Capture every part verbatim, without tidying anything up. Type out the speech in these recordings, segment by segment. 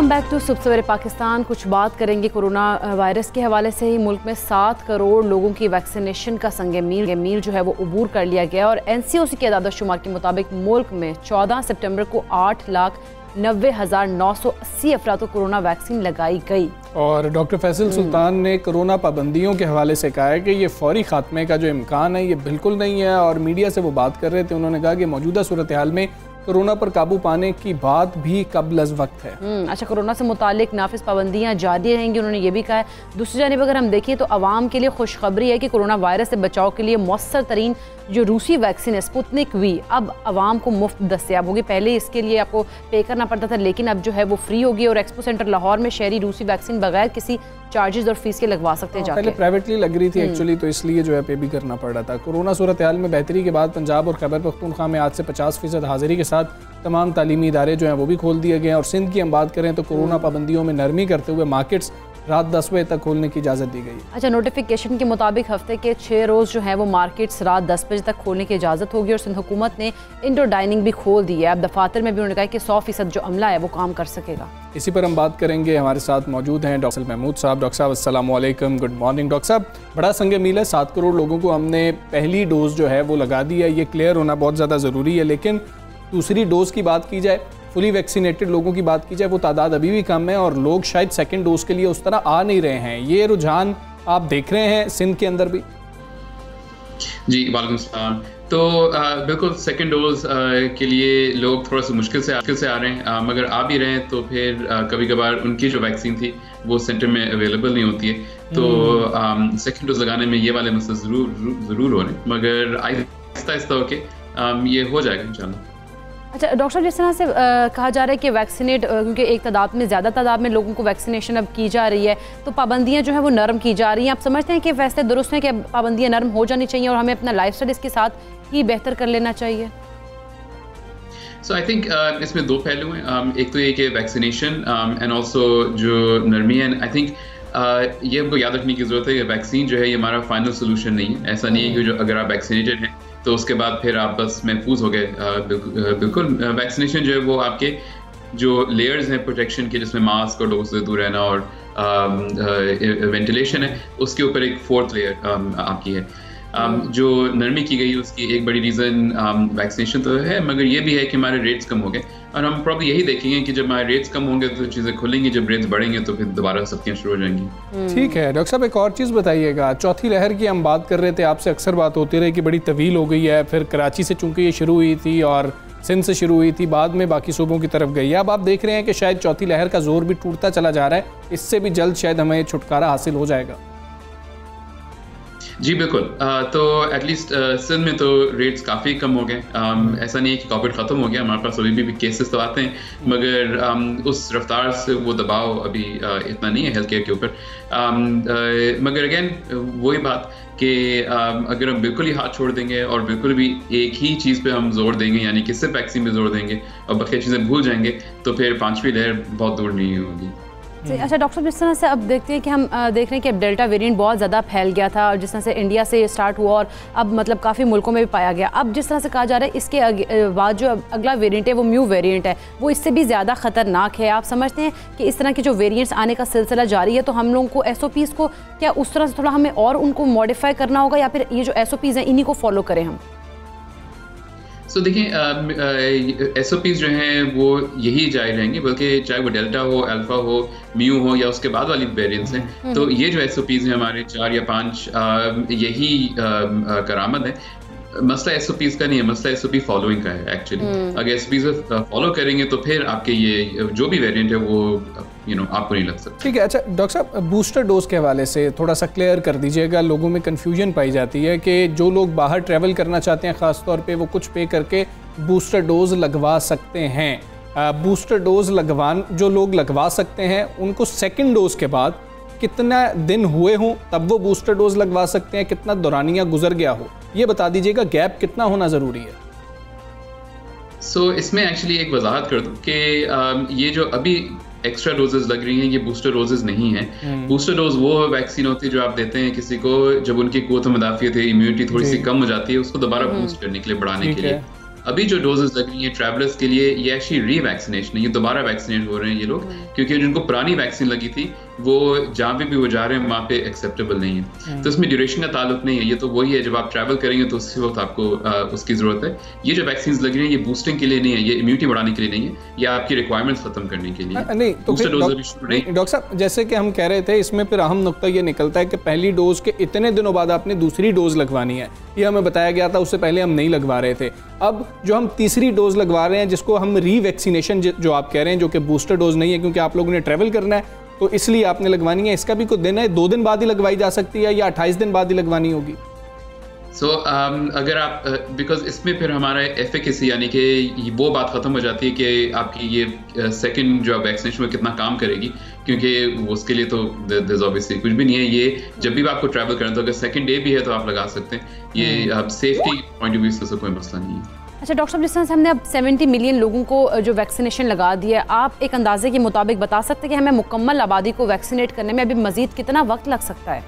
Welcome back to सुबह सवेरे पाकिस्तान। कुछ बात करेंगे कोरोना वायरस के हवाले से ही। मुल्क में सात करोड़ लोगों की वैक्सीनेशन का संगे मील मील जो है वो अबूर कर लिया गया और एन सी ओ सी के अदादा शुमार के मुताबिक मुल्क में चौदह सितंबर को आठ लाख नब्बे हज़ार नौ सौ अस्सी अफराद को कोरोना वैक्सीन लगाई गई। और डॉक्टर फैसल सुल्तान ने कोरोना पाबंदियों के हवाले से कहा है कि ये फौरी खात्मे का जो इम्कान है ये बिल्कुल नहीं है। और मीडिया से वो बात कर रहे थे, उन्होंने कहा कि मौजूदा सूरत हाल में कोरोना पर काबू पाने की बात भी कबलज़ वक्त है। अच्छा, कोरोना से मुतालिक नाफिज पाबंदियाँ जारी रहेंगी, उन्होंने ये भी कहा है। दूसरी जानब अगर हम देखें तो आवाम के लिए खुशखबरी है कि कोरोना वायरस से बचाव के लिए मौसर तरीन जो रूसी वैक्सीन है स्पुतनिक वी अब आवाम को मुफ्त दस्तियाब होगी। पहले इसके लिए आपको पे करना पड़ता था, लेकिन अब जो है वो फ्री होगी। और एक्सपो सेंटर लाहौर में शहरी रूसी वैक्सीन बगैर किसी चार्जेस और फीस के लगवा सकते हैं। पहले प्राइवेटली लग रही थी एक्चुअली, तो इसलिए जो है पे भी करना पड़ रहा था। कोरोना सूरत हाल में बेहतरी के बाद पंजाब और खैबर पख्तूनख्वा में आज से पचास फीसद हाजिरी के साथ तमाम तालीमी इदारे जो हैं वो भी खोल दिए गए हैं। और सिंध की हम बात करें तो कोरोना पाबंदियों में नरमी करते हुए मार्केट्स रात दस बजे तक खोलने की इजाज़त दी गई। अच्छा, नोटिफिकेशन के मुताबिक हफ्ते के छः रोज़ जो है वो मार्केट्स रात दस बजे तक खोलने की इजाज़त होगी। और सिंध हुकूमत ने इंडोर डाइनिंग भी खोल दी है। अब दफातर में भी उन्होंने कहा कि सौ फीसद जो अमला है वो काम कर सकेगा। इसी पर हम बात करेंगे, हमारे साथ मौजूद हैं डॉक्टर महमूद साहब। डॉक्टर साहब अस्सलाम वालेकुम, गुड मॉर्निंग। डॉक्टर साहब, बड़ा संग मील है, सात करोड़ लोगों को हमने पहली डोज जो है वो लगा दी है, ये क्लियर होना बहुत ज़्यादा ज़रूरी है। लेकिन दूसरी डोज की बात की जाए, फुली वैक्सीनेटेड लोगों की बात की जाए, वो तादाद अभी भी कम है और लोग शायद सेकंड डोज के लिए उस तरह आ नहीं रहे हैं। ये रुझान आप देख रहे हैं सिंध के अंदर भी? जी वालेकुम सलाम। तो बिल्कुल सेकंड डोज के लिए लोग थोड़ा सा मुश्किल से मुश्किल से आ रहे हैं। आ, मगर आ भी रहे हैं तो फिर आ, कभी कभार उनकी जो वैक्सीन थी वो सेंटर में अवेलेबल नहीं होती है। तो सेकंड डोज लगाने में ये वाले मसले जरूर ज़रूर हो रहे हैं, मगर आहिस्ता आहिस्ता होकर ये हो जाएगा इंशाल्लाह। अच्छा डॉक्टर साहब, जिस तरह से आ, कहा जा रहा है कि वैक्सीनेट क्योंकि एक तादाद में ज़्यादा तादाद में लोगों को वैक्सीनेशन अब की जा रही है, तो पाबंदियां जो है वो नरम की जा रही हैं। आप समझते हैं कि फैसले दुरुस्त हैं कि पाबंदियां नरम हो जानी चाहिए और हमें अपना लाइफस्टाइल इसके साथ ही बेहतर कर लेना चाहिए? सो आई थिंक इसमें दो पहलू हैं। um, एक तो ये कि वैक्सीनेशन एंड ऑल्सो जो नरमी है। आई थिंक uh, ये हमको याद रखने की ज़रूरत है कि वैक्सीन जो है ये हमारा फाइनल सोल्यूशन नहीं है। ऐसा नहीं है कि जो अगर आप वैक्सीनेटेड हैं तो उसके बाद फिर आप बस महफूज हो गए। बिल्कुल वैक्सीनेशन जो है वो आपके जो लेयर्स हैं प्रोटेक्शन के, जिसमें मास्क और लोगों से दूर रहना और वेंटिलेशन है, उसके ऊपर एक फोर्थ लेयर आपकी है। जो नरमी की गई उसकी एक बड़ी रीज़न वैक्सीनेशन तो है, मगर ये भी है कि हमारे रेट्स कम हो गए। और हम प्रॉब्लम यही देखेंगे कि जब हमारे रेट्स कम होंगे तो चीज़ें खुलेंगी, जब रेट्स बढ़ेंगे तो फिर दोबारा सख्तियाँ शुरू हो जाएंगी। ठीक है डॉक्टर साहब, एक और चीज़ बताइएगा, चौथी लहर की हम बात कर रहे थे, आपसे अक्सर बात होती रही कि बड़ी तवील हो गई है। फिर कराची से चूँकि ये शुरू हुई थी और सिंध से शुरू हुई थी, बाद में बाकी सूबों की तरफ गई है। अब आप देख रहे हैं कि शायद चौथी लहर का जोर भी टूटता चला जा रहा है, इससे भी जल्द शायद हमें छुटकारा हासिल हो जाएगा। जी बिल्कुल। आ, तो एटलीस्ट सिंध में तो रेट्स काफ़ी कम हो गए। ऐसा नहीं है कि कोविड ख़त्म हो गया, हमारे पास अभी भी, भी केसेस तो आते हैं, मगर आम, उस रफ्तार से वो दबाव अभी आ, इतना नहीं है हेल्थ केयर के ऊपर। मगर अगेन वही बात कि अगर हम बिल्कुल ही हाथ छोड़ देंगे और बिल्कुल भी एक ही चीज़ पे हम जोर देंगे, यानी कि सिर्फ वैक्सीन पे जोर देंगे और बाकी चीज़ें भूल जाएंगे, तो फिर पाँचवीं लहर बहुत दूर नहीं होगी। अच्छा डॉक्टर, जिस तरह से अब देखते हैं कि हम देख रहे हैं कि अब डेल्टा वेरिएंट बहुत ज़्यादा फैल गया था और जिस तरह से इंडिया से स्टार्ट हुआ और अब मतलब काफ़ी मुल्कों में भी पाया गया। अब जिस तरह से कहा जा रहा है इसके बाद जो अगला वेरिएंट है वो म्यू वेरिएंट है, वो इससे भी ज़्यादा ख़तरनाक है। आप समझते हैं कि इस तरह के जो वेरिएंट्स आने का सिलसिला जारी है, तो हम लोगों को एस ओ पीज़ को क्या उस तरह से थोड़ा हमें और उनको मॉडिफाई करना होगा, या फिर ये जो एस ओ पीज़ हैं इन्हीं को फॉलो करें हम? सो देखिए, एस ओ पीज जो हैं वो यही जारी रहेंगे, बल्कि चाहे वो डेल्टा हो, अल्फा हो, म्यू हो या उसके बाद वाली वेरिएंट्स हैं। तो ये जो एस ओ पीज हैं हमारे चार या पांच, यही करामत है। मसला एस ओ पीज का नहीं है, मसला एस ओ पी फॉलोइंग का है एक्चुअली। अगर एस ओ पीज फॉलो करेंगे तो फिर आपके ये जो भी वेरिएंट है वो यू नो आपको नहीं लग सकता। ठीक है। अच्छा डॉक्टर साहब, बूस्टर डोज के हवाले से थोड़ा सा क्लियर कर दीजिएगा, लोगों में कन्फ्यूजन पाई जाती है कि जो लोग बाहर ट्रैवल करना चाहते हैं ख़ासतौर पे, वो कुछ पे करके बूस्टर डोज लगवा सकते हैं। बूस्टर डोज लगवान जो लोग लगवा सकते हैं उनको सेकेंड डोज के बाद कितना दिन हुए हों तब वो बूस्टर डोज लगवा सकते हैं, कितना दौरानिया गुजर गया हो, ये बता दीजिएगा गैप कितना होना ज़रूरी है? सो so, इसमें एक्चुअली एक वजाहत कर दूँ कि ये जो अभी एक्स्ट्रा डोजेज लग रही हैं ये बूस्टर डोजेज नहीं हैं। बूस्टर डोज वो वैक्सीन होती है जो आप देते हैं किसी को जब उनकी क़ुव्वत मुदाफ़ियत है, इम्यूनिटी थोड़ी सी कम हो जाती है, उसको दोबारा बूस्ट करने के लिए, बढ़ाने के लिए। अभी जो डोजेस लग रही हैं ट्रैवलर्स के लिए ये एक्चुअली री वैक्सीनेशन है, ये दोबारा वैक्सीनेट हो रहे हैं ये लोग, क्योंकि जिनको पुरानी वैक्सीन लगी थी वो जहाँ पे भी वो जा रहे हैं वहाँ पे एक्सेप्टेबल नहीं है। तो इसमें ड्यूरेशन का ताल्लुक नहीं है, ये तो वही है जब आप ट्रैवल करेंगे तो उस वक्त आपको आ, उसकी जरूरत है। ये जो वैक्सीन लग रही है ये बूस्टिंग के लिए नहीं है, ये इम्यूनिटी बढ़ाने के लिए नहीं है, ये आपकी रिक्वायरमेंट्स खत्म करने के लिए नहीं। तो डॉक्टर साहब जैसे कि हम कह रहे थे इसमें फिर अहम नुकता ये निकलता है कि पहली डोज के इतने दिनों बाद आपने दूसरी डोज लगवानी है, ये हमें बताया गया था, उससे पहले हम नहीं लगवा रहे थे। अब जो हम तीसरी डोज लगवा रहे हैं जिसको हम रीवैक्सीनेशन जो आप कह रहे हैं जो कि बूस्टर डोज नहीं है क्योंकि आप लोगों ने ट्रैवल करना है तो इसलिए आपने लगवानी है, इसका भी कुछ दिन है, दो दिन बाद ही लगवाई जा सकती है या अट्ठाईस दिन बाद ही लगवानी होगी? सो so, um, अगर आप बिकॉज uh, इसमें फिर हमारा एफिकेसी यानी कि वो बात ख़त्म हो जाती है कि आपकी ये सेकंड uh, जो वैक्सीनेशन में कितना काम करेगी, क्योंकि उसके लिए तो there's obviously कुछ भी नहीं है। ये जब भी आपको ट्रैवल करें तो अगर सेकंड डे भी है तो आप लगा सकते हैं, ये आप सेफ्टी पॉइंट ऑफ व्यू से कोई मसला नहीं है। अच्छा डॉक्टर साहब, जिस तरह से हमने अब सत्तर मिलियन लोगों को जो वैक्सीनेशन लगा दी है, आप एक अंदाजे के मुताबिक बता सकते हैं कि हमें मुकम्मल आबादी को वैक्सीनेट करने में अभी मजीद कितना वक्त लग सकता है?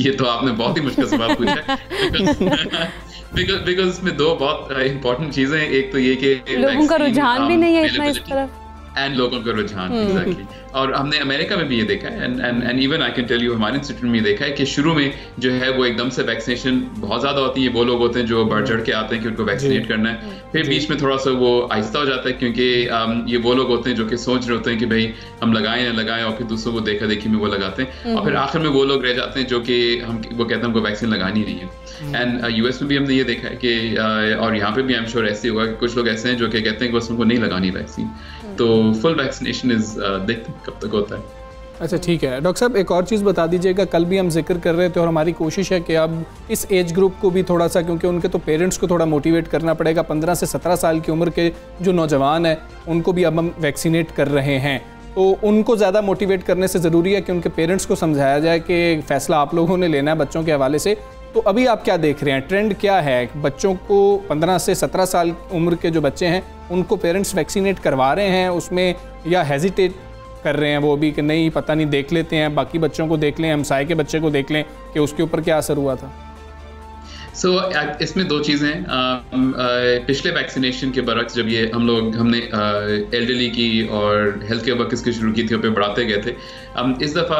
ये तो आपने बहुत ही मुश्किल सवाल पूछा है बिकॉज इसमें दो बहुत इंपॉर्टेंट चीजें हैं, एक तो ये कि लोगों का रुझान भी नहीं है इतना इस तरफ एंड लोगों का रुझान एग्जैक्टली, और हमने अमेरिका में भी ये देखा है and and and even I can tell you हमारे इंस्टीट्यूट में देखा है कि शुरू में जो है वो एकदम से वैक्सीनेशन बहुत ज़्यादा होती है, वो लोग होते हैं जो बढ़ चढ़ के आते हैं कि उनको वैक्सीनेट करना है, फिर बीच में थोड़ा सा वो आहिस्ता हो जाता है क्योंकि ये वो लोग होते हैं जो कि सोच रहे होते हैं कि भाई हम लगाएं ना लगाएं, और फिर दूसरों को देखा देखी में वो लगाते हैं, और फिर आखिर में वो लोग रह जाते हैं जो कि हम वो कहते हैं हमको वैक्सीन लगानी नहीं है। एंड यूएस में भी हमने ये देखा है कि और यहाँ पे भी आई एम श्योर ऐसे होगा कि कुछ लोग ऐसे हैं जो कि कहते हैं कि बस उनको नहीं लगानी वैक्सीन, तो फुल वैक्सीनेशन इज देखते कब तक होता है। अच्छा ठीक है डॉक्टर साहब, एक और चीज़ बता दीजिएगा, कल भी हम जिक्र कर रहे थे और हमारी कोशिश है कि अब इस एज ग्रुप को भी थोड़ा सा, क्योंकि उनके तो पेरेंट्स को थोड़ा मोटिवेट करना पड़ेगा, पंद्रह से सत्रह साल की उम्र के जो नौजवान हैं उनको भी अब हम वैक्सीनेट कर रहे हैं, तो उनको ज़्यादा मोटिवेट करने से ज़रूरी है कि उनके पेरेंट्स को समझाया जाए कि फैसला आप लोगों ने लेना है बच्चों के हवाले से। तो अभी आप क्या देख रहे हैं, ट्रेंड क्या है, बच्चों को पंद्रह से सत्रह साल उम्र के जो बच्चे हैं उनको पेरेंट्स वैक्सीनेट करवा रहे हैं उसमें, या हेजिटेट कर रहे हैं वो भी कि नहीं पता नहीं देख लेते हैं, बाकी बच्चों को देख लें, हमसाये के बच्चे को देख लें कि उसके ऊपर क्या असर हुआ था? सो so, इसमें दो चीज़ें हैं। पिछले वैक्सीनेशन के बरक्स जब ये हम लोग हमने एल्डरली की और हेल्थ केयर वर्कर्स की शुरू की थी और पे बढ़ाते गए थे, हम इस दफ़ा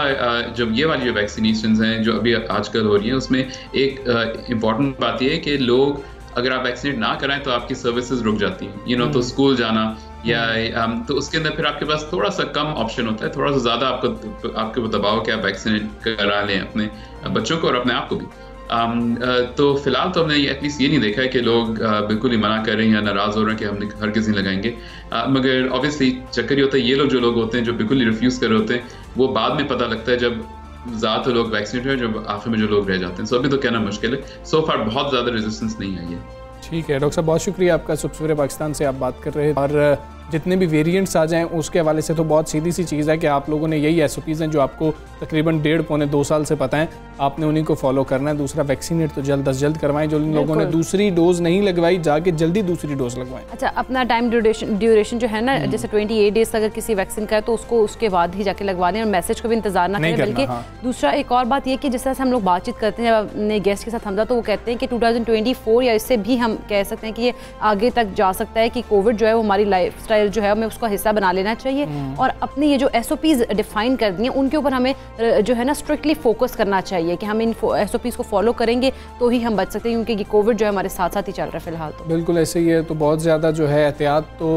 जब ये वाली जो वैक्सीनेशन हैं जो अभी आजकल हो रही हैं उसमें एक इम्पॉर्टेंट बात यह है कि लोग अगर आप वैक्सीनेट ना कराएं तो आपकी सर्विसेज रुक जाती हैं, यू नो, तो स्कूल जाना या तो उसके अंदर फिर आपके पास थोड़ा सा कम ऑप्शन होता है, थोड़ा सा ज़्यादा आपको आपके दबाव कि आप वैक्सीनेट करा लें अपने बच्चों को और अपने आप को भी। Um, uh, तो फिलहाल तो हमने एटलीस्ट ये नहीं देखा है कि लोग uh, बिल्कुल ही मना कर रहे हैं या नाराज़ हो रहे हैं कि हमने हर किसी लगाएंगे, uh, मगर ऑब्वियसली चक्कर ये होता है ये लोग जो लोग होते हैं जो बिल्कुल ही रिफ्यूज़ कर रहे होते हैं वो बाद में पता लगता है जब ज़्यादातर लोग वैक्सीनेट हैं जब आखिर में जो लोग रह जाते हैं। सो so, अभी तो कहना मुश्किल है, सो फार बहुत ज़्यादा रेजिस्टेंस नहीं आई है। ठीक है डॉक्टर साहब, बहुत शुक्रिया आपका, सुबह सवेरे पाकिस्तान से आप बात कर रहे हैं, और जितने भी वेरिएंट्स आ जाएं उसके हवाले से तो बहुत सीधी सी चीज़ है कि आप लोगों ने यही एसओपीज़ हैं जो आपको तकरीबन डेढ़ पौने दो साल से पता है, आपने उन्हीं को फॉलो करना है। दूसरा, वैक्सीनेट तो जल्द अज जल्द करवाएं, जो लोगों ने दूसरी डोज नहीं लगवाई जाके जल्दी दूसरी डोज लगवाएं। अच्छा, अपना टाइम ड्यूरेशन ड्यूरेशन जो है ना, जैसे ट्वेंटी एट डेज अगर किसी वैक्सीन का है तो उसको उसके बाद ही जाके लगवा दें और मैसेज को भी इंतजार ना करें, बल्कि दूसरा एक और बात यह कि जिस तरह से हम लोग बातचीत करते हैं अपने गेस्ट के साथ हमदा, तो वो कहते हैं कि टू थाउजेंड ट्वेंटी फोर या इससे भी हम कह सकते हैं कि ये आगे तक जा सकता है कि कोविड जो है वो हमारी लाइफ स्टाइल जो है हमें उसका हिस्सा बना लेना चाहिए, और अपने ये जो एसओपीज डिफाइन कर दी हैं उनके ऊपर हमें जो है ना स्ट्रिक्टली फोकस करना चाहिए कि हम इन एसओपीज को फॉलो करेंगे तो ही हम बच सकते हैं, क्योंकि कोविड जो है हमारे साथ साथ ही चल रहा है फिलहाल। तो बिल्कुल ऐसे ही है, तो बहुत ज़्यादा जो है एहतियात तो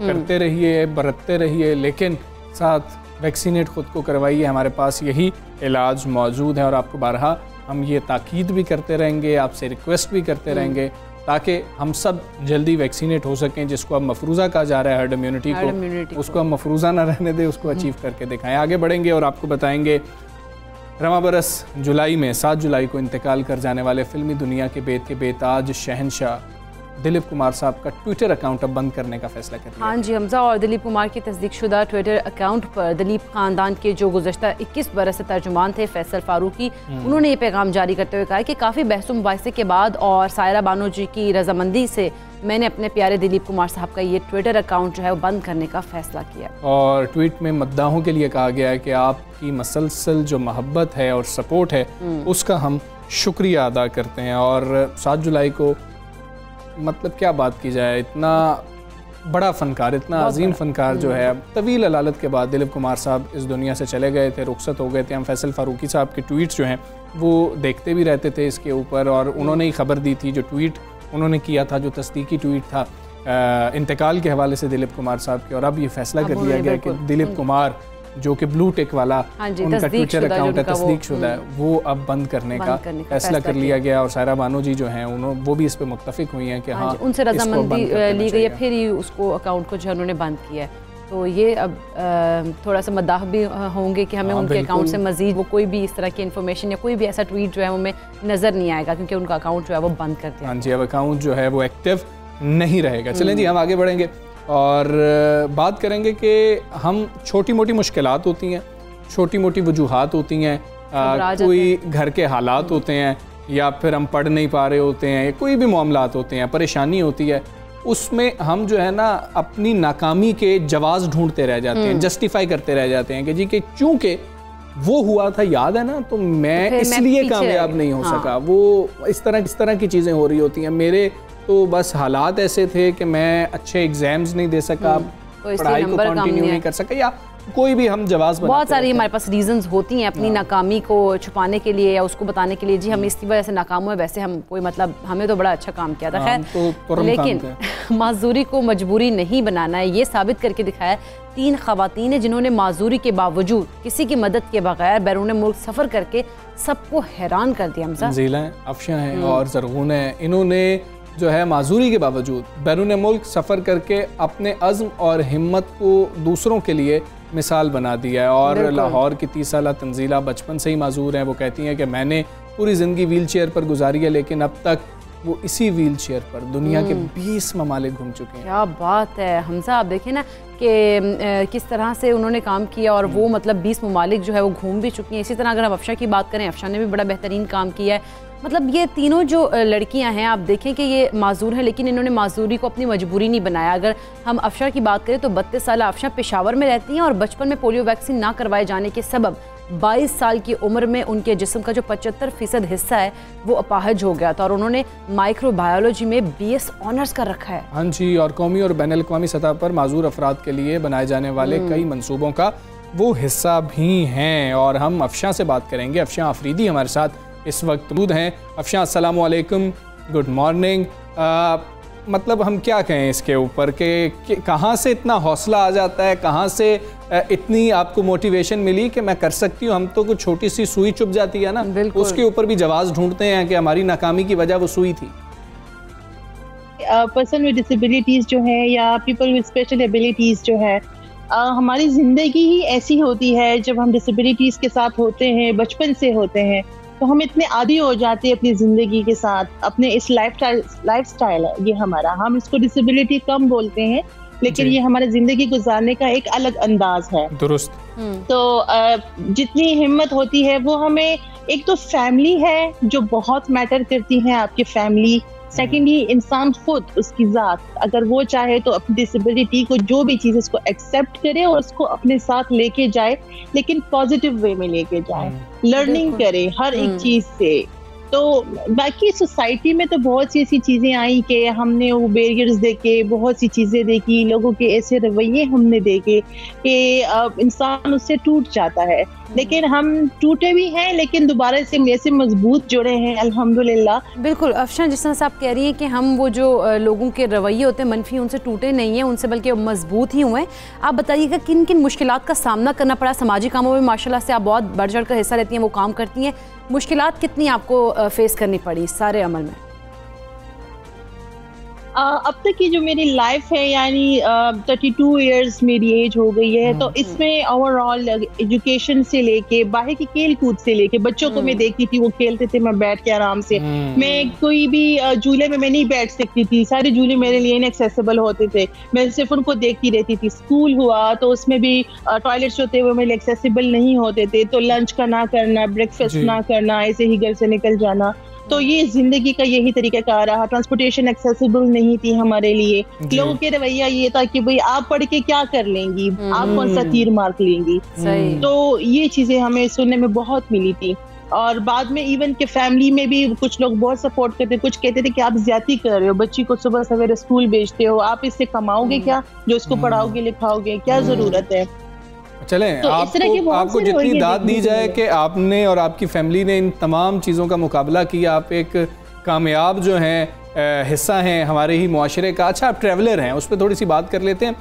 करते रहिए, बरतते रहिए, लेकिन साथ वैक्सीनेट खुद को करवाइए, हमारे पास यही इलाज मौजूद है। और आपको बारहा हम ये ताकीद भी करते रहेंगे, आपसे रिक्वेस्ट भी करते रहेंगे ताकि हम सब जल्दी वैक्सीनेट हो सकें, जिसको अब मफरूज़ा कहा जा रहा है, हर्ड इम्यूनिटी को, को उसको हम मफरूज़ा ना रहने दें, उसको अचीव करके दिखाएं। आगे बढ़ेंगे और आपको बताएंगे रवां बरस जुलाई में सात जुलाई को इंतकाल कर जाने वाले फिल्मी दुनिया के बेत के बेताज शहनशाह दिलीप कुमार साहब का ट्विटर अकाउंट अब बंद करने का फैसला कर लिया। हाँ जी हमजा, और दिलीप कुमार की तस्दीक शुदा ट्विटर अकाउंट पर दिलीप खानदान के जो गुज़श्ता इक्कीस बरस से तर्जुमान थे फैसल फारूकी, उन्होंने ये पैगाम जारी करते हुए कहा कि काफ़ी बहस मुबासे के बाद और सायरा बानो जी की रजामंदी से मैंने अपने प्यारे दिलीप कुमार साहब का ये ट्विटर अकाउंट जो है वो बंद करने का फैसला किया। और ट्वीट में मद्दाहों के लिए कहा गया है कि आपकी मसलसल जो मोहब्बत है और सपोर्ट है उसका हम शुक्रिया अदा करते हैं, और सात जुलाई को मतलब क्या बात की जाए, इतना बड़ा फ़नकार, इतना अजीम फ़नकार जो है। तवील अलालत के बाद दिलीप कुमार साहब इस दुनिया से चले गए थे, रुखसत हो गए थे। हम फैसल फारूकी साहब के ट्वीट्स जो हैं वो देखते भी रहते थे इसके ऊपर, और उन्होंने ही खबर दी थी, जो ट्वीट उन्होंने किया था, जो तस्दीकी ट्वीट था इंतकाल के हवाले से दिलीप कुमार साहब के। और अब ये फैसला कर लिया गया कि दिलीप कुमार जो कि ब्लू टेक वाला उनका ट्विटर अकाउंट है, तस्दीक शुदा है, वो अब बंद करने का फैसला कर लिया गया। और सायरा बानो जी जो हैं उन्होंने वो भी इस पे मुत्तफिक हुई हैं कि हाँ, उनसे रजामंदी ली गई है, फिर ही उसको अकाउंट को जो उन्होंने बंद किया है। तो ये अब थोड़ा सा मदाह भी होंगे कि हमें उनके अकाउंट से मजीद वो कोई भी इस तरह की इन्फॉर्मेशन या कोई भी ऐसा ट्वीट जो है हमें नज़र नहीं आएगा, क्योंकि उनका अकाउंट जो है वो बंद कर दिया। हाँ जी, अब अकाउंट जो है वो एक्टिव नहीं रहेगा। चलें जी, हम आगे बढ़ेंगे और बात करेंगे कि हम छोटी मोटी मुश्किलात होती हैं, छोटी मोटी वजूहात होती हैं, कोई घर के हालात होते हैं, या फिर हम पढ़ नहीं पा रहे होते हैं, कोई भी मामलात होते हैं, परेशानी होती है, उसमें हम जो है ना अपनी नाकामी के जवाब ढूंढते रह जाते हैं, जस्टिफाई करते रह जाते हैं कि जी कि चूँकि वो हुआ था, याद है ना, तो मैं तो इसलिए कामयाब नहीं हो हाँ। सका। वो इस तरह इस तरह की चीज़ें हो रही होती हैं। मेरे तो बस हालात ऐसे थे कि मैं अच्छे एग्जाम्स नहीं दे सका, तो पढ़ाई को कंटिन्यू नहीं कर सका, या कोई भी हम जवाब बहुत सारी हमारे पास रीजंस होती हैं अपनी नाकामी को छुपाने के लिए या उसको बताने के लिए जी हम इसी वजह से नाकाम हुए, वैसे हम कोई मतलब हमें तो बड़ा अच्छा काम किया था। खैर तो लेकिन माजूरी को मजबूरी नहीं बनाना है, ये साबित करके दिखाया तीन खवातीन ने जिन्होंने माजूरी के बावजूद किसी की मदद के बगैर बैरून मुल्क सफ़र करके सबको हैरान कर दिया। तंजीला हैं, अफशा हैं और जरगुन हैं, इन्होंने जो है माजूरी के बावजूद बैरून मुल्क सफ़र करके अपने अज़्म और हिम्मत को दूसरों के लिए मिसाल बना दिया है। और लाहौर की तीस साल तंजीला बचपन से ही माजूर हैं। वो कहती हैं कि मैंने पूरी ज़िंदगी व्हील चेयर पर गुजारी है, लेकिन अब तक वो इसी व्हील चेयर पर दुनिया के बीस ममालिक घूम चुके हैं। क्या बात है हमजा, आप देखें ना कि किस तरह से उन्होंने काम किया, और वो मतलब बीस ममालिक जो है वो घूम भी चुकी हैं। इसी तरह अगर हम अफशा की बात करें, अफशा ने भी बड़ा बेहतरीन काम किया है। मतलब ये तीनों जो लड़कियां हैं, आप देखें कि ये माजूर हैं, लेकिन इन्होंने माजूरी को अपनी मजबूरी नहीं बनाया। अगर हम अफशा की बात करें तो बत्तीस साल अफशा पेशावर में रहती हैं, और बचपन में पोलियो वैक्सीन ना करवाए जाने के सबब बाईस साल की उम्र में उनके जिस्म का जो पचहत्तर फ़ीसद हिस्सा है वो अपाहज हो गया था, और उन्होंने माइक्रोबायोलॉजी में बी एस ऑनर्स का रखा है। हाँ जी, और कौमी और बैनुल अक़वामी सतह पर माजूर अफराद के लिए बनाए जाने वाले कई मनसूबों का वो हिस्सा भी हैं। और हम अफशा से बात करेंगे, अफशा अफरीदी हमारे साथ इस वक्त मौजूद हैं। अफशा, अस्सलाम वालेकुम, गुड मॉर्निंग। मतलब हम क्या कहें इसके ऊपर कि कहाँ से इतना हौसला आ जाता है, कहाँ से आ, इतनी आपको मोटिवेशन मिली कि मैं कर सकती हूँ? हम तो कुछ छोटी सी सुई चुभ जाती है ना, उसके ऊपर भी जवाब ढूंढते हैं कि हमारी नाकामी की वजह वो सुई थी। पर्सन विद डिसेबिलिटीज़ जो है या पीपल विद स्पेशल एबिलिटीज़ जो है, आ, हमारी ज़िंदगी ही ऐसी होती है, जब हम डिसेबिलिटीज़ के साथ होते हैं, बचपन से होते हैं, तो हम इतने आदी हो जाते हैं अपनी ज़िंदगी के साथ, अपने इस लाइफस्टाइल लाइफस्टाइल है ये हमारा। हम इसको डिसेबिलिटी कम बोलते हैं, लेकिन ये हमारे ज़िंदगी गुजारने का एक अलग अंदाज है। दुरुस्त। तो जितनी हिम्मत होती है वो हमें, एक तो फैमिली है जो बहुत मैटर करती है, आपकी फैमिली, सेकेंडली इंसान खुद, उसकी ज़ात, अगर वो चाहे तो अपनी डिसेबिलिटी को, जो भी चीज़, उसको एक्सेप्ट करे और उसको अपने साथ लेके जाए, लेकिन पॉजिटिव वे में लेके जाए, लर्निंग करे हर एक चीज़ से। तो बाकी सोसाइटी में तो बहुत सी ऐसी चीज़ें आई कि हमने वो बैरियर्स देखे, बहुत सी चीज़ें देखी, लोगों के ऐसे रवैये हमने देखे कि इंसान उससे टूट जाता है, लेकिन हम टूटे भी हैं, लेकिन दोबारा से ऐसे मजबूत जुड़े हैं, अल्हम्दुलिल्लाह। बिल्कुल अफशा, जिस तरह से आप कह रही हैं कि हम वो जो लोगों के रवैये होते हैं मनफी, उनसे टूटे नहीं हैं, उनसे बल्कि मजबूत ही हुए हैं। आप बताइएगा किन किन मुश्किलात का सामना करना पड़ा? सामाजिक कामों में माशाल्लाह से आप बहुत बढ़ चढ़ कर हिस्सा लेती हैं, वो काम करती हैं, मुश्किलात कितनी आपको फेस करनी पड़ी सारे अमल में? Uh, अब तक की जो मेरी लाइफ है, यानी थर्टी टू इयर्स मेरी एज हो गई है, तो इसमें ओवरऑल एजुकेशन से लेके, बाहर की खेल कूद से लेके, बच्चों को मैं देखती थी वो खेलते थे, मैं बैठ के आराम से, मैं कोई भी झूले में मैं नहीं बैठ सकती थी, सारे झूले मेरे लिए इनएक्सेसिबल होते थे, मैं सिर्फ उनको देखती रहती थी। स्कूल हुआ तो उसमें भी टॉयलेट्स होते वो मेरे लिए एक्सेसिबल नहीं होते थे, तो लंच का ना करना, ब्रेकफास्ट ना करना, ऐसे ही घर से निकल जाना, तो ये जिंदगी का यही तरीका कहा रहा। ट्रांसपोर्टेशन एक्सेसिबल नहीं थी हमारे लिए, लोगों के रवैया ये था कि भाई आप पढ़ के क्या कर लेंगी, आप कौन सा तीर मार लेंगी, तो ये चीजें हमें सुनने में बहुत मिली थी। और बाद में इवन के फैमिली में भी कुछ लोग बहुत सपोर्ट करते, कुछ कहते थे कि आप ज्यादती कर रहे हो, बच्ची को सुबह सवेरे स्कूल भेजते हो, आप इससे कमाओगे क्या, जो इसको पढ़ाओगे लिखाओगे, क्या जरूरत है। चलें तो आपको, आपको जितनी दाद दी जाए कि आपने और आपकी फैमिली ने इन तमाम चीज़ों का मुकाबला किया, आप एक कामयाब जो हैं हिस्सा हैं हमारे ही मुआशरे का। अच्छा आप ट्रैवलर हैं, उस पर थोड़ी सी बात कर लेते हैं,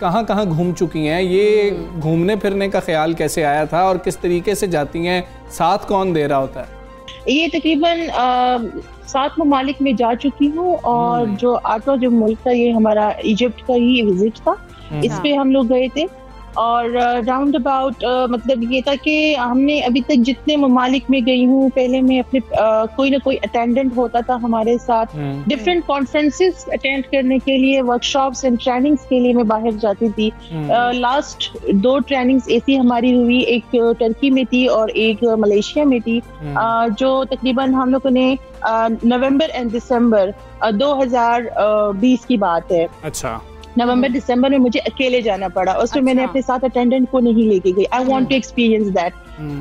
कहाँ कहाँ घूम चुकी हैं, ये घूमने फिरने का ख्याल कैसे आया था और किस तरीके से जाती हैं, साथ कौन दे रहा होता है? ये तकरीबन सात ममालिक में जा चुकी हूँ और जो आठवां जो मुल्क था ये हमारा इजिप्ट का ही विजिट था, इस पर हम लोग गए थे। और राउंड uh, अबाउट uh, मतलब ये था कि हमने अभी तक जितने ममालिक में गई हूँ, पहले मैं अपने uh, कोई ना कोई अटेंडेंट होता था हमारे साथ, डिफरेंट कॉन्फ्रेंसेस अटेंड करने के लिए, वर्कशॉप्स एंड ट्रेनिंग्स के लिए मैं बाहर जाती थी। लास्ट uh, दो ट्रेनिंग्स ऐसी हमारी हुई, एक टर्की में थी और एक मलेशिया में थी, uh, जो तकरीबन हम लोगों ने नवंबर एंड दिसंबर दो हज़ार बीस की बात है। अच्छा, नवंबर दिसंबर में मुझे अकेले जाना पड़ा, उसमें अच्छा। मैंने अपने साथ अटेंडेंट को नहीं लेके गई, I want to experience that.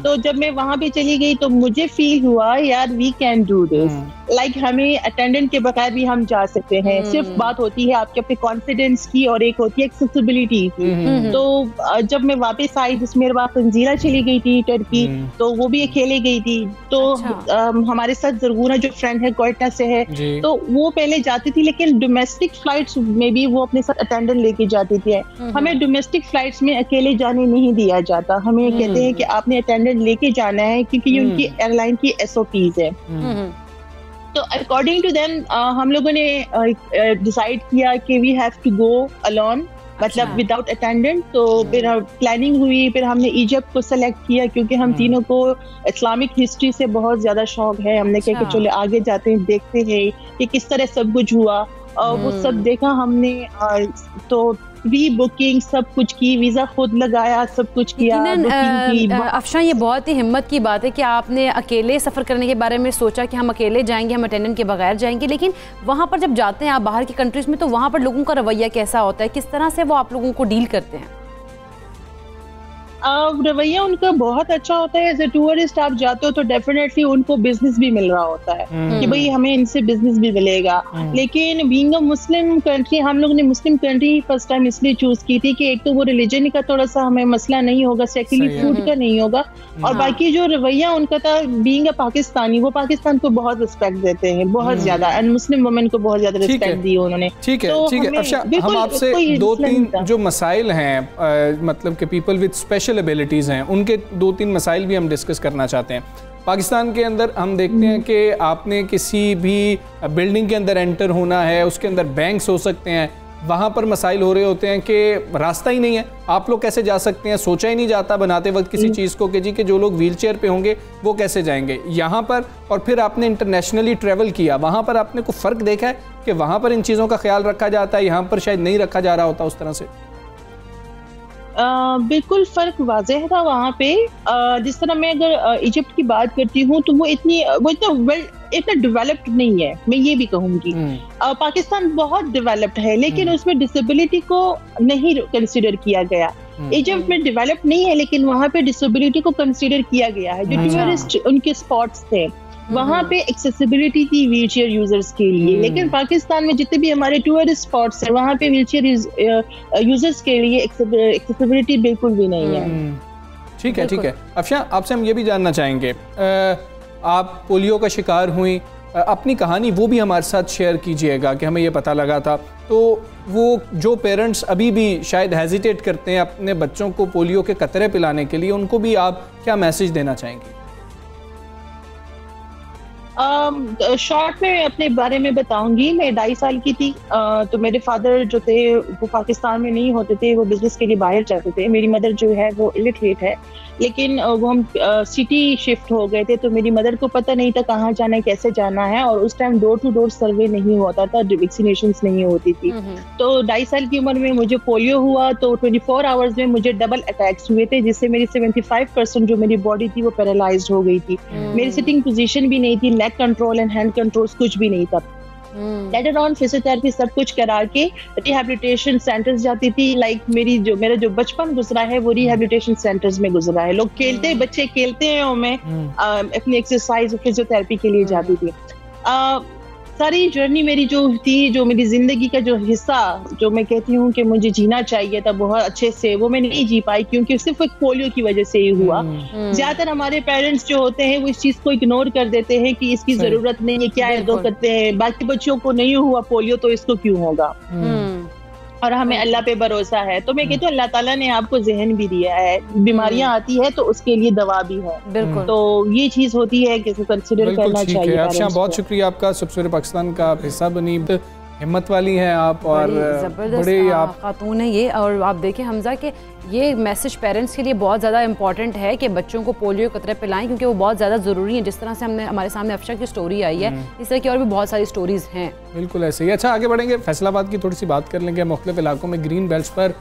तो जब मैं वहां पे चली गई तो मुझे फील हुआ यार we can do this, like हमें अटेंडेंट के बगैर भी हम जा सकते हैं। सिर्फ बात होती है आपके अपने कॉन्फिडेंस की और एक होती है एक्सेसिबिलिटी की। तो जब मैं वापस आई, जिसमें मेरे बाद तंजीला चली गई थी टर्की, तो वो भी अकेले गई थी। तो अच्छा। आ, हमारे साथ जरगुना जो फ्रेंड है कोयटा से है, तो वो पहले जाती थी, लेकिन डोमेस्टिक फ्लाइट्स में भी वो अपने साथ अटेंडेंट लेके जाती थी। हमें डोमेस्टिक फ्लाइट्स में अकेले जाने नहीं दिया जाता, हमें कहते हैं कि आपने अटेंडेंट लेके जाना है क्योंकि ये उनकी एयरलाइन की एसओपीज है। तो अकॉर्डिंग टू देम हम लोगों ने डिसाइड uh, uh, किया कि we have to go alone, मतलब विदाउट अटेंडेंट। तो फिर प्लानिंग हुई, फिर हमने इजिप्ट को सेलेक्ट किया क्योंकि हम तीनों को इस्लामिक हिस्ट्री से बहुत ज्यादा शौक है। हमने कहा कि चलो आगे जाते हैं, देखते हैं कि किस तरह सब कुछ हुआ, और वो सब देखा हमने। और तो वी बुकिंग सब कुछ की, वीज़ा खुद लगाया, सब कुछ किया। अफशा, ये बहुत ही हिम्मत की बात है कि आपने अकेले सफ़र करने के बारे में सोचा कि हम अकेले जाएंगे, हम अटेंडेंट के बगैर जाएंगे। लेकिन वहाँ पर जब जाते हैं आप बाहर की कंट्रीज़ में, तो वहाँ पर लोगों का रवैया कैसा होता है, किस तरह से वो आप लोगों को डील करते हैं? रवैया उनका बहुत अच्छा होता है। एज ए टूरिस्ट आप जाते हो तो डेफिनेटली उनको बिजनेस भी मिल रहा होता है कि भाई हमें इनसे बिजनेस भी मिलेगा। लेकिन बीइंग अ मुस्लिम कंट्री, हम लोग ने मुस्लिम कंट्री फर्स्ट टाइम इसलिए चूज की थी कि एक तो वो रिलीजन का थोड़ा सा हमें मसला नहीं होगा, सेकेंडली फूड का नहीं होगा, और बाकी जो रवैया उनका था बीइंग अ पाकिस्तानी, वो पाकिस्तान को बहुत रिस्पेक्ट देते हैं, बहुत ज्यादा, एंड मुस्लिम वुमेन को बहुत ज्यादा रिस्पेक्ट दी उन्होंने। ठीक है, ठीक है। अच्छा, हम आपसे दो तीन जो मसाइल हैं, मतलब के पीपल विद स्पेशल एबिलिटीज़ हैं, उनके दो तीन मसाइल भी हम डिस्कस करना चाहते हैं। पाकिस्तान के अंदर हम देखते हैं कि आपने किसी भी बिल्डिंग के अंदर एंटर होना है, उसके अंदर बैंक्स हो सकते हैं, वहाँ पर मसाइल हो रहे होते हैं कि रास्ता ही नहीं है, आप लोग कैसे जा सकते हैं, सोचा ही नहीं जाता बनाते वक्त किसी चीज़ को कि जी कि जो लोग व्हील चेयर पर होंगे वो कैसे जाएंगे यहाँ पर। और फिर आपने इंटरनेशनली ट्रेवल किया, वहाँ पर आपने कोई फ़र्क देखा है कि वहाँ पर इन चीज़ों का ख्याल रखा जाता है, यहाँ पर शायद नहीं रखा जा रहा होता उस तरह से? Uh, बिल्कुल फ़र्क वाजह था वहाँ पे। uh, जिस तरह मैं अगर इजिप्ट uh, की बात करती हूँ तो वो इतनी वो इतना वेल इतना डेवलप्ड नहीं है, मैं ये भी कहूँगी। uh, पाकिस्तान बहुत डेवलप्ड है लेकिन उसमें डिसेबिलिटी को नहीं कंसिडर किया गया। इजिप्ट में डेवलप्ड नहीं है लेकिन वहाँ पे डिसेबिलिटी को कंसिडर किया गया है। जो टूरिस्ट उनके स्पॉट्स थे वहाँ पे एक्सेसिबिलिटी थी व्हील चेयर यूजर्स के लिए, लेकिन पाकिस्तान में जितने भी हमारे टूरिस्ट स्पॉट्स हैं वहाँ पे व्हील चेयर यूजर्स के लिए एक्सेसिबिलिटी बिल्कुल भी नहीं है। ठीक है, ठीक है। अफशा, आपसे हम ये भी जानना चाहेंगे, आप पोलियो का शिकार हुई, अपनी कहानी वो भी हमारे साथ शेयर कीजिएगा कि हमें ये पता लगा था। तो वो जो पेरेंट्स अभी भी शायद हेजिटेट करते हैं अपने बच्चों को पोलियो के कतरे पिलाने के लिए, उनको भी आप क्या मैसेज देना चाहेंगे? शॉर्ट uh, में अपने बारे में बताऊंगी। मैं ढाई साल की थी, uh, तो मेरे फादर जो थे वो पाकिस्तान में नहीं होते थे, वो बिजनेस के लिए बाहर जाते थे। मेरी मदर जो है वो इलिटरेट है, लेकिन वो हम सिटी uh, शिफ्ट हो गए थे, तो मेरी मदर को पता नहीं था कहाँ जाना है, कैसे जाना है, और उस time door to door survey नहीं होता था, वैक्सीनेशन नहीं होती थी। तो ढाई साल की उम्र में मुझे पोलियो हुआ, तो ट्वेंटी फोर आवर्स में मुझे डबल अटैक्स हुए थे, जिससे मेरी सेवेंटी फाइव परसेंट जो मेरी बॉडी थी वो पैरालाइज हो गई थी। मेरी सिटिंग पोजिशन भी नहीं थी, neck control and hand control कुछ भी नहीं था। लेटर ऑन फिजियोथेरेपी सब कुछ करा के रिहेबिलिटेशन सेंटर्स जाती थी। लाइक मेरी जो मेरा जो बचपन गुजरा है वो रिहेबिलिटेशन सेंटर्स में गुजरा है। लोग खेलते बच्चे खेलते हैं और मैं अपनी एक्सरसाइज फिजियोथेरेपी के लिए जाती थी। सारी जर्नी मेरी जो थी, जो मेरी जिंदगी का जो हिस्सा, जो मैं कहती हूँ कि मुझे जीना चाहिए था बहुत अच्छे से, वो मैं नहीं जी पाई क्योंकि सिर्फ एक पोलियो की वजह से ही हुआ। ज्यादातर हमारे पेरेंट्स जो होते हैं वो इस चीज को इग्नोर कर देते हैं कि इसकी जरूरत नहीं है, क्या है, दो करते हैं, बाकी बच्चों को नहीं हुआ पोलियो तो इसको क्यों होगा, और हमें अल्लाह पे भरोसा है। तो मैं कहती हूँ अल्लाह ताला ने आपको जहन भी दिया है, बीमारियां आती है तो उसके लिए दवा भी है। बिल्कुल, तो ये चीज होती है कि कंसीडर करना चाहिए। अफशा, बहुत शुक्रिया आपका, सुबह सवेरे पाकिस्तान का हिस्सा बनी, हिम्मत वाली हैं आप और बड़े आप खातून हैं ये। और आप देखें हमजा के ये मैसेज पेरेंट्स के लिए बहुत ज़्यादा इंपॉर्टेंट है कि बच्चों को पोलियो कतरे पिलाएं क्योंकि वो बहुत ज़्यादा ज़रूरी है। जिस तरह से हमने हमारे सामने अफशा की स्टोरी आई है, इस तरह की और भी बहुत सारी स्टोरीज़ हैं। बिल्कुल ऐसे ही। अच्छा, आगे बढ़ेंगे, फैसलाबाद की थोड़ी सी बात कर लेंगे। मुख्तलिफ इलाकों में ग्रीन बेल्ट पर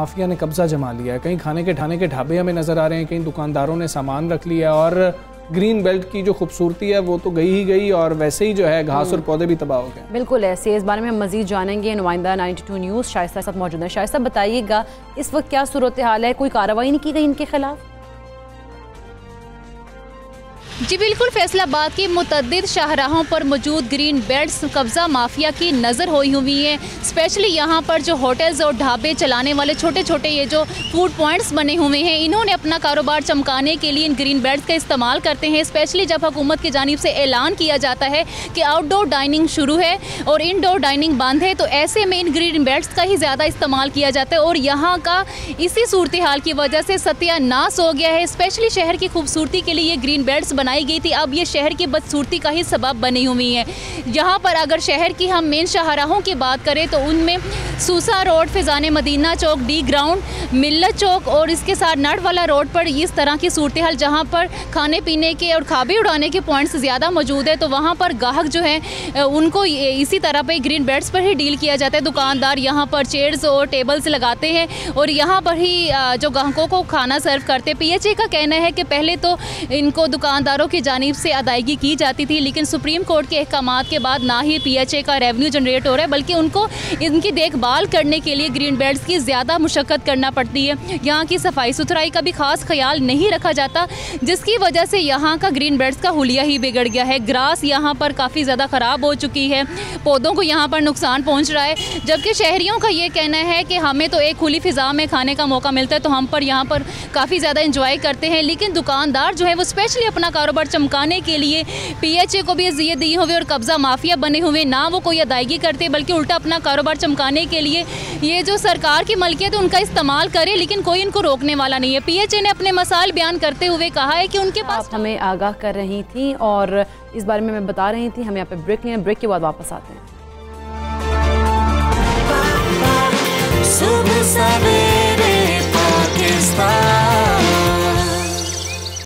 माफिया ने कब्जा जमा लिया है, कहीं खाने के ठाने के ढाबे हमें नज़र आ रहे हैं, कहीं दुकानदारों ने सामान रख लिया और ग्रीन बेल्ट की जो खूबसूरती है वो तो गई ही गई और वैसे ही जो है घास और पौधे भी तबाह हो गए। बिल्कुल ऐसे, इस बारे में हम मजीद जानेंगे। नुमाइंदा बानवे न्यूज़ शाइस्ता साथ मौजूद है। शाइस्ता, बताइएगा इस वक्त क्या सूरत हाल है, कोई कार्रवाई नहीं की गई इनके खिलाफ? जी बिल्कुल, फैसलाबाद के मुतअद्दिद शाहराहों पर मौजूद ग्रीन बेल्ट्स कब्ज़ा माफिया की नज़र होई हुई है। स्पेशली यहाँ पर जो होटल्स और ढाबे चलाने वाले छोटे छोटे ये जो फूड पॉइंट्स बने हुए हैं, इन्होंने अपना कारोबार चमकाने के लिए इन ग्रीन बेल्ट्स का इस्तेमाल करते हैं। स्पेशली जब हुकूमत की जानिब से ऐलान किया जाता है कि आउटडोर डाइनिंग शुरू है और इनडोर डाइनिंग बंद है, तो ऐसे में इन ग्रीन बेल्ट्स का ही ज़्यादा इस्तेमाल किया जाता है और यहाँ का इसी सूरत हाल की वजह से सत्यानाश हो गया है। स्पेशली शहर की खूबसूरती के लिए ये ग्रीन बेल्ट्स बनाई गई थी, अब ये शहर की बदसूरती का ही सबब बनी हुई है। यहाँ पर अगर शहर की हम मेन शाहराहों की बात करें तो उनमें सूसा रोड, फिजान मदीना चौक, डी ग्राउंड, मिल्लत चौक और इसके साथ नट वाला रोड पर इस तरह की सूरत हाल, जहाँ पर खाने पीने के और खाबे उड़ाने के पॉइंट्स ज़्यादा मौजूद है, तो वहाँ पर ग्राहक जो है उनको इसी तरह पर ग्रीन बेड्स पर ही डील किया जाता है। दुकानदार यहाँ पर चेयर्स और टेबल्स लगाते हैं और यहाँ पर ही जो ग्राहकों को खाना सर्व करते। पीएचए का कहना है कि पहले तो इनको दुकानदारों की जानिब से अदायगी की जाती थी, लेकिन सुप्रीम कोर्ट के अहकाम के बाद ना ही पीएचए का रेवेन्यू जनरेट हो रहा है, बल्कि उनको इनकी देखभाल बाल करने के लिए ग्रीन बेल्ट्स की ज़्यादा मुशक्कत करना पड़ती है। यहाँ की सफाई सुथराई का भी खास ख्याल नहीं रखा जाता, जिसकी वजह से यहाँ का ग्रीन बेल्ट्स का हुलिया ही बिगड़ गया है। ग्रास यहाँ पर काफ़ी ज़्यादा ख़राब हो चुकी है, पौधों को यहाँ पर नुकसान पहुँच रहा है, जबकि शहरियों का ये कहना है कि हमें तो एक खुली फ़िज़ा में खाने का मौका मिलता है तो हम पर यहाँ पर काफ़ी ज़्यादा इंजॉय करते हैं। लेकिन दुकानदार जो है वो स्पेशली अपना कारोबार चमकाने के लिए पीएचए को भी इज़्ज़त दी हुई और कब्ज़ा माफिया बने हुए, ना वो कोई अदायगी करते बल्कि उल्टा अपना कारोबार चमकाने के लिए ये जो सरकार की मलकियत है उनका इस्तेमाल करे, लेकिन कोई इनको रोकने वाला नहीं है। पीएचए ने अपने मसाइल बयान करते हुए कहा है कि उनके पास, हमें आगाह कर रही थी और इस बारे में मैं बता रही थी। हम यहाँ पे ब्रेक लेंगे, ब्रेक के बाद वापस आते हैं।